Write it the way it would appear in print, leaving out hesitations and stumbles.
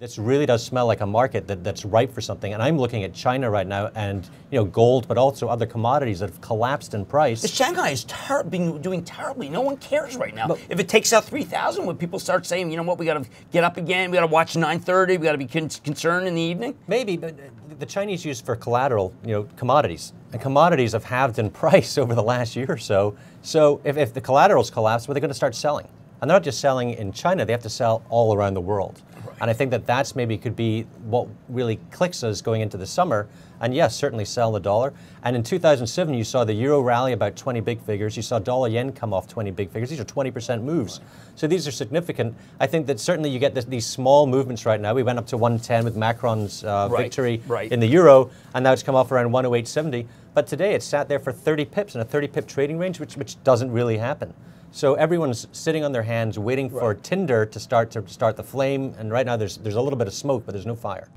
This really does smell like a market that's ripe for something. And I'm looking at China right now and, you know, gold, but also other commodities that have collapsed in price. Shanghai is doing terribly. No one cares right now. But if it takes out 3,000, when people start saying, you know what, we got to get up again, we got to watch 9:30, we got to be concerned in the evening? Maybe, but the Chinese use for collateral, you know, commodities. And commodities have halved in price over the last year or so. So if the collaterals collapse, well, they're going to start selling. And they're not just selling in China, they have to sell all around the world. Right. And I think that that's maybe could be what really clicks us going into the summer. And yes, certainly sell the dollar. And in 2007, you saw the euro rally about 20 big figures. You saw dollar yen come off 20 big figures. These are 20% moves. Right. So these are significant. I think that certainly you get these small movements right now. We went up to 110 with Macron's victory in the euro, and now it's come off around 108.70. But today it sat there for 30 pips in a 30 pip trading range, which doesn't really happen. So everyone's sitting on their hands waiting for tinder to start the flame, and right now there's a little bit of smoke, but there's no fire.